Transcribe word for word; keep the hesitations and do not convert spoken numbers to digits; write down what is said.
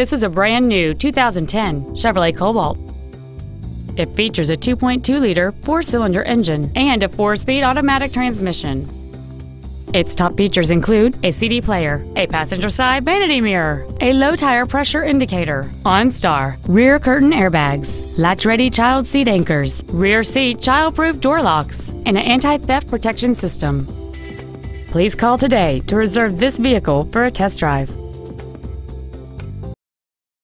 This is a brand new two thousand ten Chevrolet Cobalt. It features a two point two liter four-cylinder engine and a four-speed automatic transmission. Its top features include a C D player, a passenger side vanity mirror, a low tire pressure indicator, OnStar, rear curtain airbags, latch-ready child seat anchors, rear seat child-proof door locks, and an anti-theft protection system. Please call today to reserve this vehicle for a test drive.